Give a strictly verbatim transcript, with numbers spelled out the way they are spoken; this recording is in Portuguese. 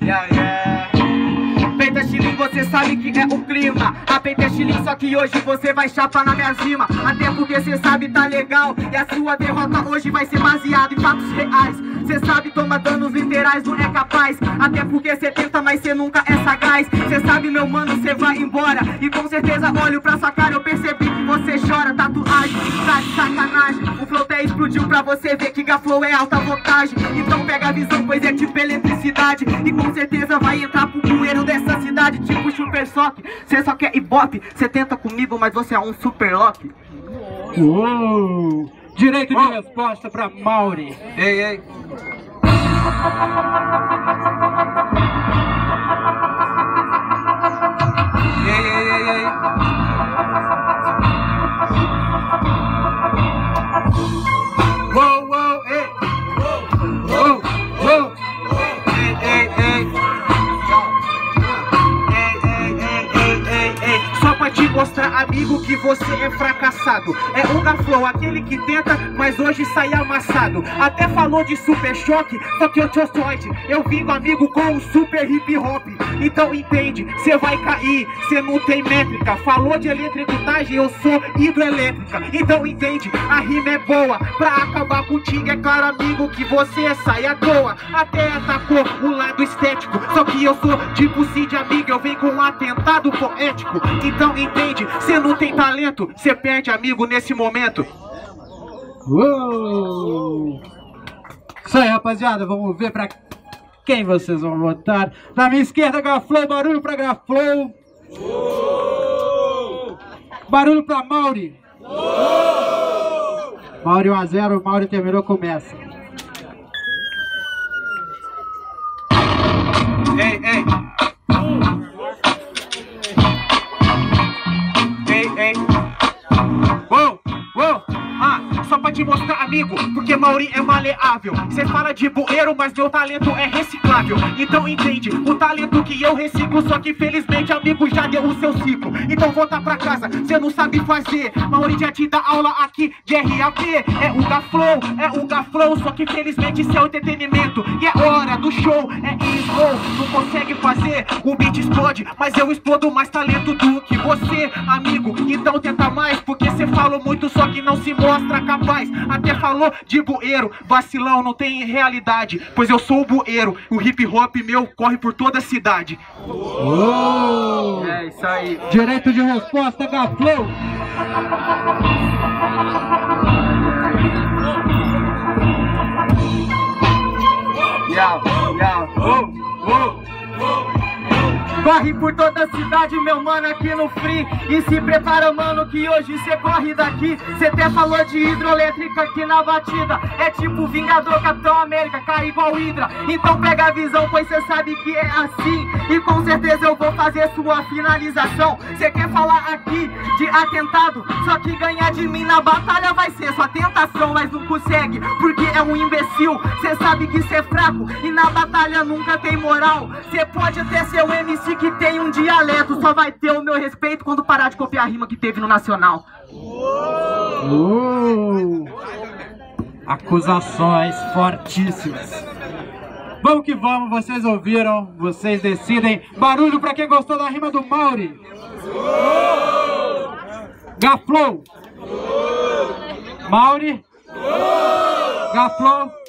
yeah, yeah, yeah. Peita estilingue, você sabe que é o clima. A peita estilingue, só que hoje você vai chapar na minha zima. Até porque você sabe tá legal, e a sua derrota hoje vai ser baseada em fatos reais. Cê sabe, toma danos literais, não é capaz. Até porque cê tenta, mas cê nunca é sagaz. Cê sabe, meu mano, cê vai embora. E com certeza olho pra sua cara, eu percebi que você chora. Tatuagem, tá de sacanagem. O flow até explodiu pra você ver que Gaflow é alta voltagem. Então pega a visão, pois é tipo eletricidade. E com certeza vai entrar pro bueiro dessa cidade, tipo super sock. Cê só quer ibope, cê tenta comigo, mas você é um super lock. Uou. Direito de resposta pra Maori. Ei, ei. Ei, ei, ei, ei. Uou, uou, ei. Uou, uou. Ei, ei, ei. Ei, ei, ei, ei, ei. Só pra te mostrar, amigo, que você é fracassado. É o Gaflow, aquele que tenta, mas hoje sai amassado. Até falou de super choque, só que eu te sorte. Eu vim, amigo, com o super hip hop. Então entende, cê vai cair, cê não tem métrica. Falou de eletricutagem, eu sou hidroelétrica. Então entende, a rima é boa. Pra acabar contigo, é claro, amigo, que você sai à toa. Até atacou o lado estético, só que eu sou tipo Cid, amigo, eu venho com um atentado poético. Então entende, cê não tem talento, cê perde, amigo, nesse momento. Uou. Isso aí, rapaziada, vamos ver pra quem vocês vão votar. Na minha esquerda, Gaflow, barulho pra Gaflow. Uou. Barulho pra Maori. Uou. Maori um a zero, Maori terminou, começa. Ei, ei. Ei, ei. Uou, uou. Só pra te mostrar, amigo, porque Maori é maleável. Cê fala de bueiro, mas meu talento é reciclável. Então entende, o talento que eu reciclo, só que felizmente, amigo, já deu o seu ciclo. Então volta pra casa, cê não sabe fazer. Maori já te dá aula aqui de R A P. É o Gaflow, é o Gaflow, só que felizmente isso é o entretenimento. E é hora do show, é slow. Não consegue fazer, o beat explode, mas eu explodo mais talento do que você, amigo. Então tenta mais, porque cê fala muito, só que não se mostra capaz. Até falou de bueiro, vacilão, não tem realidade, pois eu sou o bueiro, o hip hop meu corre por toda a cidade. Oh. É isso aí. Direito de resposta, Gaflow. Yeah, yeah. Oh, oh. Corre por toda a cidade, meu mano, aqui no free. E se prepara, mano, que hoje cê corre daqui. Cê até falou de hidroelétrica aqui na batida. É tipo Vingador, Capitão América, cai igual Hidra. Então pega a visão, pois cê sabe que é assim. E com certeza eu vou fazer sua finalização. Cê quer falar aqui de atentado, só que ganhar de mim na batalha vai ser sua tentação. Mas não consegue, porque é um imbecil. Cê sabe que cê é fraco e na batalha nunca tem moral. Cê pode até ser o M C que tem um dialeto, só vai ter o meu respeito quando parar de copiar a rima que teve no Nacional. Uou. Acusações fortíssimas. Vamos que vamos, vocês ouviram, vocês decidem. Barulho pra quem gostou da rima do Maori. Uou. Gaflow. Uou. Maori. Uou. Gaflow.